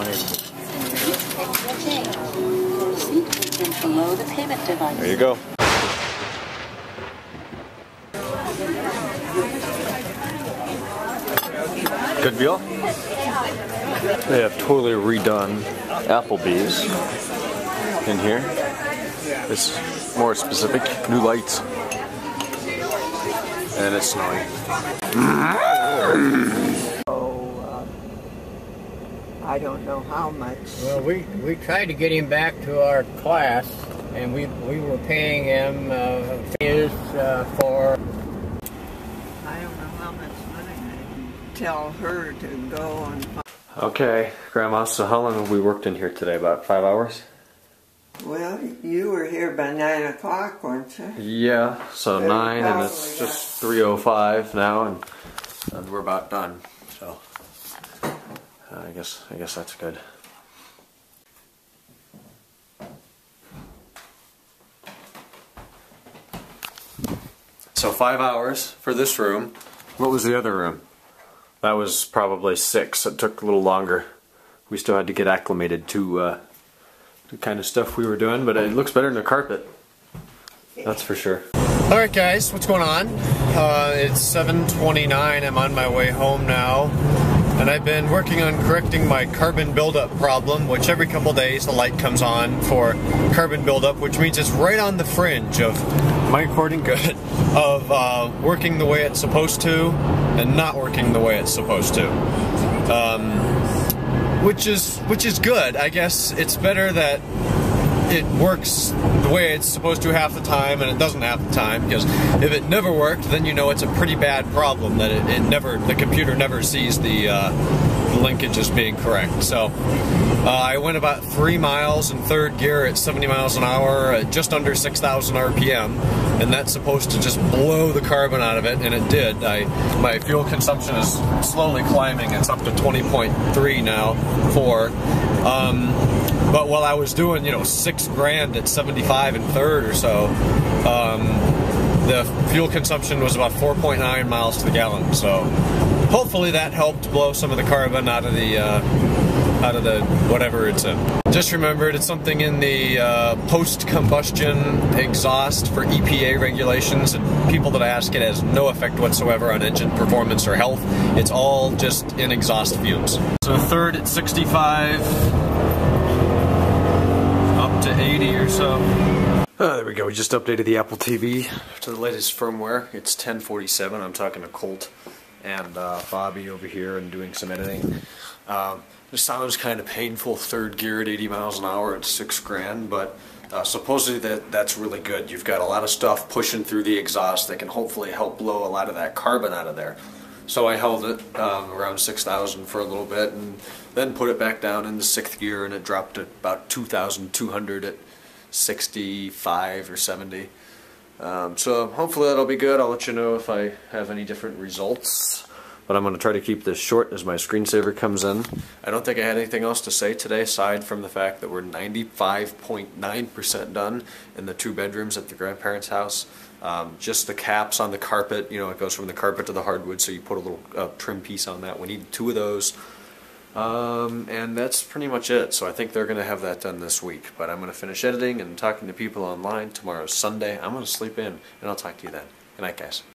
And below the payment device. There you go. Good deal. They have totally redone Applebee's in here. It's more specific. New lights. And it's snowing. I don't know how much. Well, we tried to get him back to our class, and we were paying him fees for. I don't know how much money. I can tell her to go and find. Okay, Grandma. So how long have we worked in here today? About 5 hours. Well, you were here by 9 o'clock, weren't you? Yeah. So 9, and it's just 3:05 now, and we're about done. So. I guess that's good. So 5 hours for this room. What was the other room? That was probably 6. It took a little longer. We still had to get acclimated to the kind of stuff we were doing, but it looks better than the carpet. That's for sure. All right, guys, what's going on? It's 7:29. I'm on my way home now. And I've been working on correcting my carbon buildup problem, which every couple days the light comes on for carbon buildup, which means it's right on the fringe of my recording good, of working the way it's supposed to and not working the way it's supposed to. Which is good. I guess it's better that it works the way it's supposed to half the time and it doesn't half the time, because if it never worked, then you know it's a pretty bad problem that it never, the computer never sees the linkage as being correct. So I went about 3 miles in third gear at 70 miles an hour at just under 6,000 RPM, and that's supposed to just blow the carbon out of it, and it did. My fuel consumption is slowly climbing. It's up to 20.3 now, 4. But while I was doing, you know, $6,000 at 75 and third or so, the fuel consumption was about 4.9 miles to the gallon. So hopefully that helped blow some of the carbon out of the whatever it's in. Just remembered it's something in the post-combustion exhaust for EPA regulations, and people that ask, it has no effect whatsoever on engine performance or health. It's all just in exhaust fumes. So third at 65. To 80 or so. There we go. We just updated the Apple TV to the latest firmware. It's 10:47. I'm talking to Colt and Bobby over here and doing some editing. This sounds kind of painful, third gear at 80 miles an hour at $6,000, but supposedly that's really good. You've got a lot of stuff pushing through the exhaust that can hopefully help blow a lot of that carbon out of there. So I held it around 6,000 for a little bit, and then put it back down in the 6th gear, and it dropped to about 2,200 at 65 or 70. So hopefully that'll be good. I'll let you know if I have any different results. But I'm going to try to keep this short as my screensaver comes in. I don't think I had anything else to say today, aside from the fact that we're 95.9% done in the 2 bedrooms at the grandparents' house. Just the caps on the carpet, you know, it goes from the carpet to the hardwood, so you put a little trim piece on that. We need 2 of those. And that's pretty much it. So I think they're going to have that done this week. But I'm going to finish editing and talking to people online. Tomorrow's Sunday. I'm going to sleep in, and I'll talk to you then. Good night, guys.